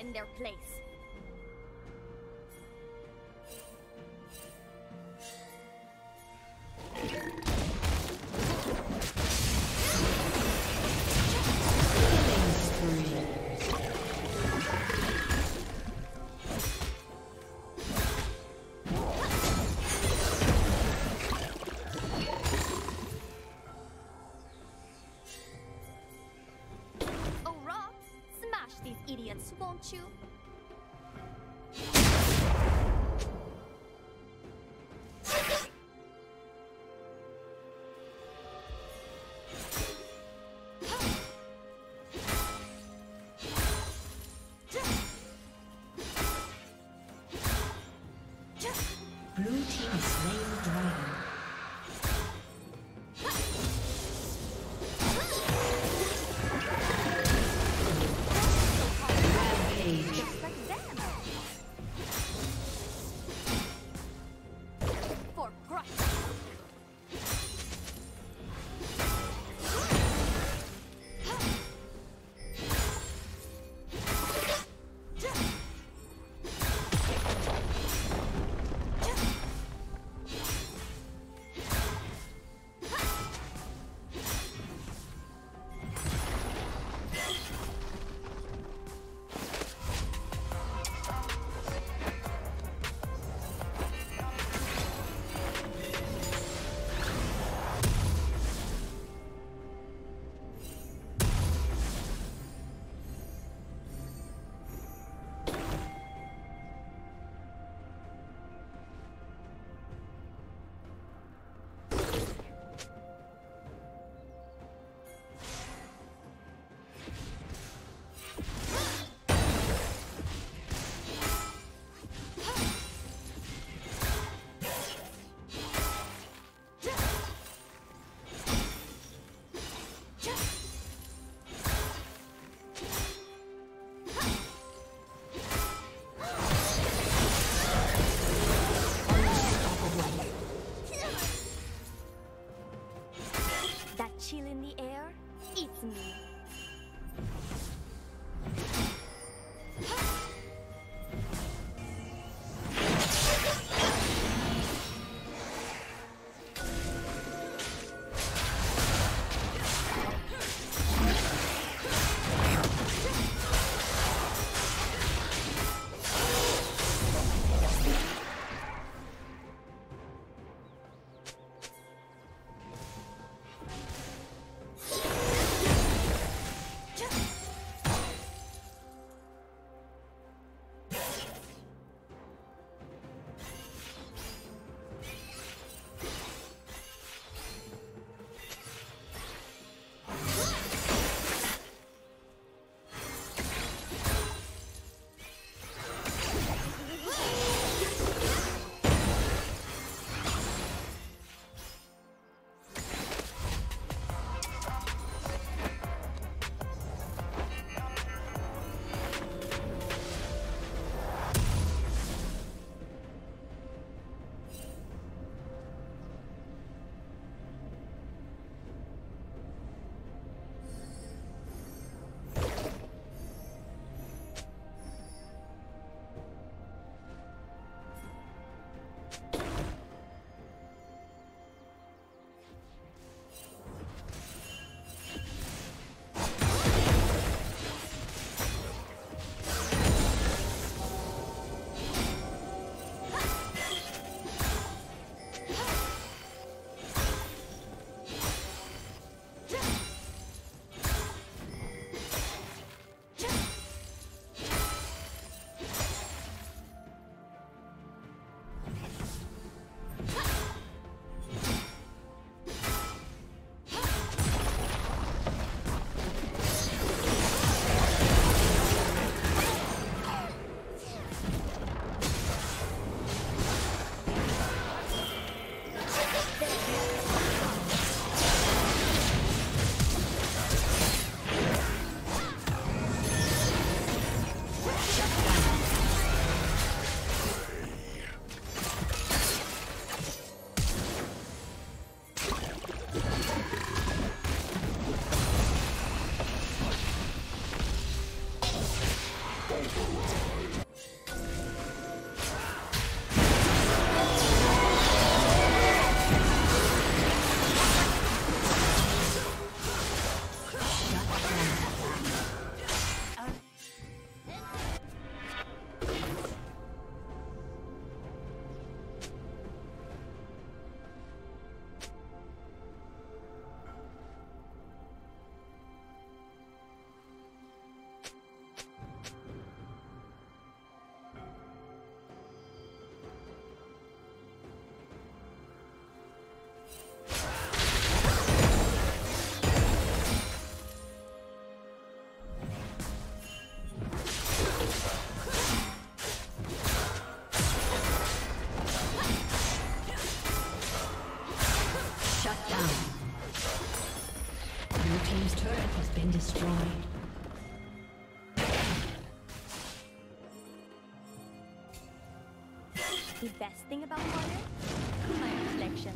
in their place. Won't you? been destroyed. The best thing about water? My reflection.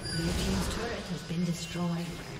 Blue team's turret has been destroyed.